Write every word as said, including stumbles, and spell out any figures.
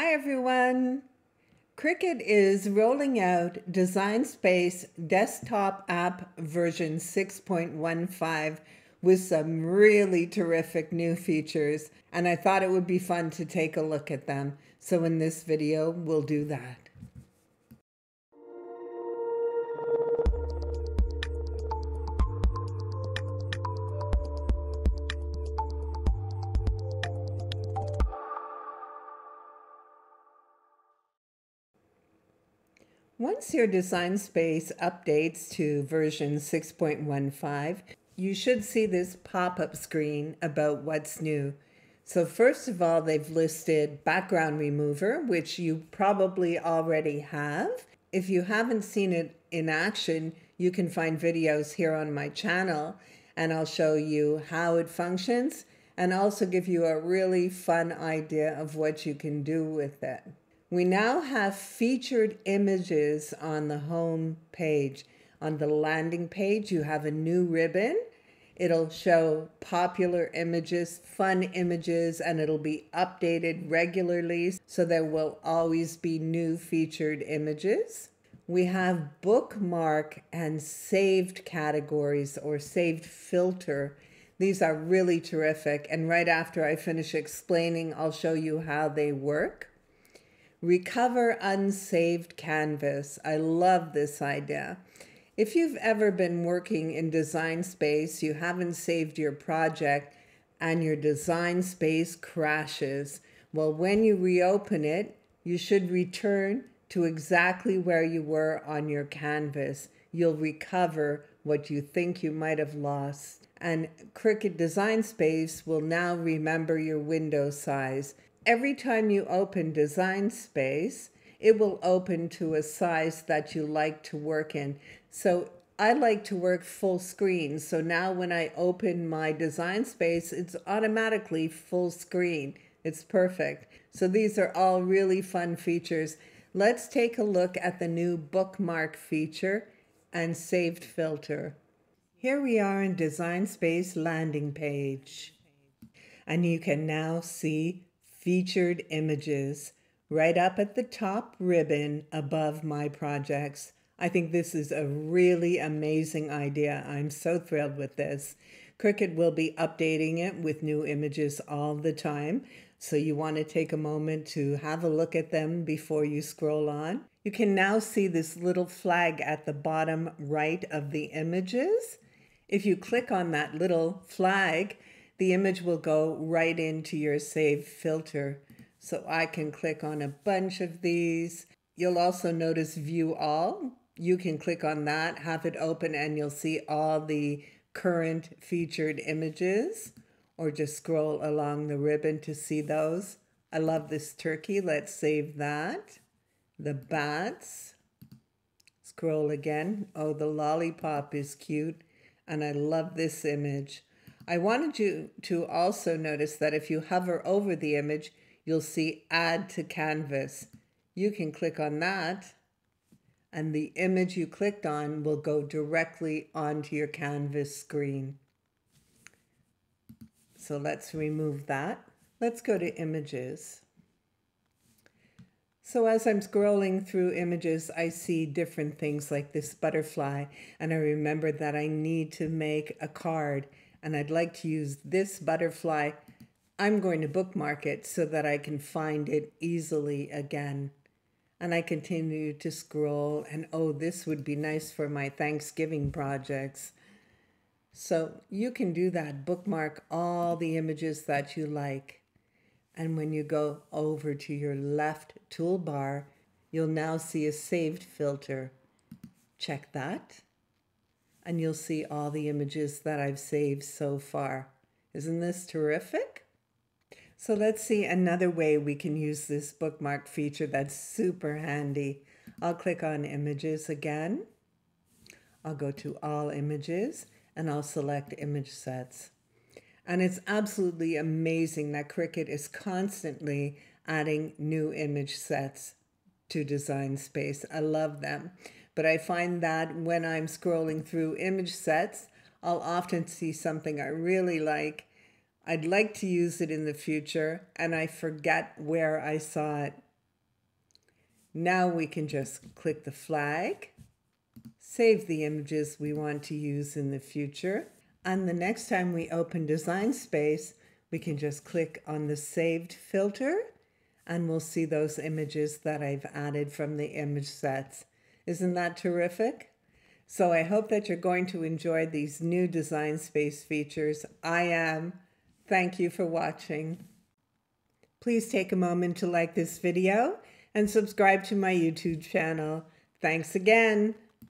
Hi everyone! Cricut is rolling out Design Space desktop app version six point one five with some really terrific new features, and I thought it would be fun to take a look at them. So in this video, we'll do that. Once your Design Space updates to version six point one five, you should see this pop-up screen about what's new. So first of all, they've listed Background Remover, which you probably already have. If you haven't seen it in action, you can find videos here on my channel, and I'll show you how it functions and also give you a really fun idea of what you can do with it. We now have featured images on the home page. On the landing page, you have a new ribbon. It'll show popular images, fun images, and it'll be updated regularly, so there will always be new featured images. We have bookmark and saved categories or saved filter. These are really terrific, and right after I finish explaining, I'll show you how they work. Recover unsaved canvas. I love this idea. If you've ever been working in Design Space, you haven't saved your project and your Design Space crashes. Well, when you reopen it, you should return to exactly where you were on your canvas. You'll recover what you think you might have lost. And Cricut Design Space will now remember your window size. Every time you open Design Space, it will open to a size that you like to work in. So I like to work full screen. So now when I open my Design Space, it's automatically full screen. It's perfect. So these are all really fun features. Let's take a look at the new bookmark feature and saved filter. Here we are in Design Space landing page. And you can now see featured images right up at the top ribbon above my projects. I think this is a really amazing idea. I'm so thrilled with this. Cricut will be updating it with new images all the time, so you want to take a moment to have a look at them before you scroll on. You can now see this little flag at the bottom right of the images. If you click on that little flag, the image will go right into your saved filter. So I can click on a bunch of these. You'll also notice View All. You can click on that, have it open, and you'll see all the current featured images, or just scroll along the ribbon to see those. I love this turkey. Let's save that. The bats. Scroll again. Oh, the lollipop is cute. And I love this image. I wanted you to also notice that if you hover over the image, you'll see Add to Canvas. You can click on that, and the image you clicked on will go directly onto your canvas screen. So let's remove that. Let's go to Images. So as I'm scrolling through images, I see different things like this butterfly, and I remember that I need to make a card. And I'd like to use this butterfly. I'm going to bookmark it so that I can find it easily again. And I continue to scroll, and oh, this would be nice for my Thanksgiving projects. So you can do that. Bookmark all the images that you like. And when you go over to your left toolbar, you'll now see a saved filter. Check that. And you'll see all the images that I've saved so far. Isn't this terrific? So let's see another way we can use this bookmark feature that's super handy. I'll click on Images again. I'll go to All Images, and I'll select Image Sets. And it's absolutely amazing that Cricut is constantly adding new image sets to Design Space. I love them. But I find that when I'm scrolling through image sets, I'll often see something I really like. I'd like to use it in the future, and I forget where I saw it. Now we can just click the flag, save the images we want to use in the future. And the next time we open Design Space, we can just click on the saved filter and we'll see those images that I've added from the image sets. Isn't that terrific? So I hope that you're going to enjoy these new Design Space features. I am. Thank you for watching. Please take a moment to like this video and subscribe to my YouTube channel. Thanks again.